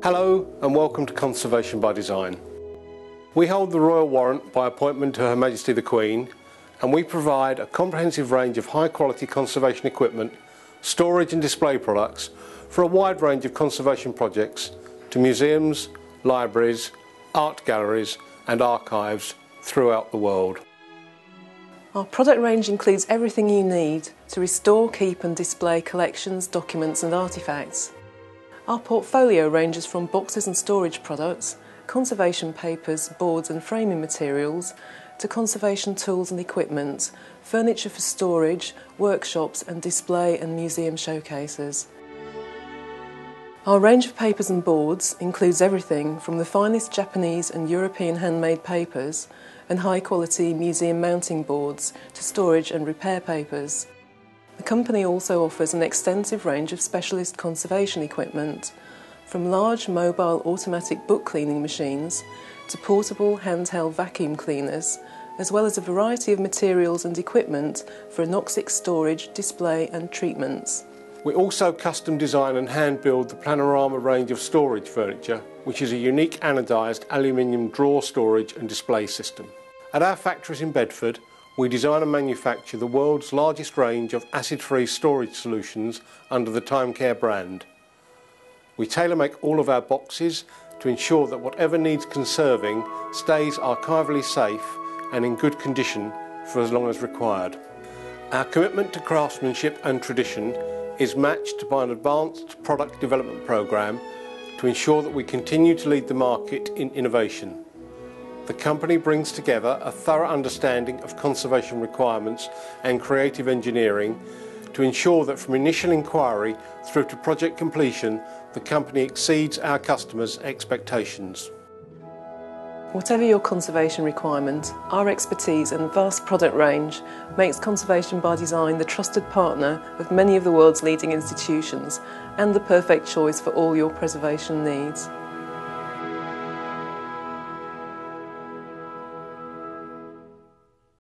Hello and welcome to Conservation by Design. We hold the Royal Warrant by appointment to Her Majesty the Queen, and we provide a comprehensive range of high quality conservation equipment, storage and display products for a wide range of conservation projects to museums, libraries, art galleries and archives throughout the world. Our product range includes everything you need to restore, keep and display collections, documents and artefacts. Our portfolio ranges from boxes and storage products, conservation papers, boards and framing materials, to conservation tools and equipment, furniture for storage, workshops and display and museum showcases. Our range of papers and boards includes everything from the finest Japanese and European handmade papers and high-quality museum mounting boards to storage and repair papers. The company also offers an extensive range of specialist conservation equipment, from large mobile automatic book cleaning machines to portable handheld vacuum cleaners, as well as a variety of materials and equipment for anoxic storage, display and treatments. We also custom design and hand build the Planorama range of storage furniture, which is a unique anodised aluminium drawer storage and display system. At our factories in Bedford, we design and manufacture the world's largest range of acid-free storage solutions under the TimeCare brand. We tailor-make all of our boxes to ensure that whatever needs conserving stays archivally safe and in good condition for as long as required. Our commitment to craftsmanship and tradition is matched by an advanced product development programme to ensure that we continue to lead the market in innovation. The company brings together a thorough understanding of conservation requirements and creative engineering to ensure that from initial inquiry through to project completion, the company exceeds our customers' expectations. Whatever your conservation requirement, our expertise and vast product range makes Conservation by Design the trusted partner of many of the world's leading institutions and the perfect choice for all your preservation needs.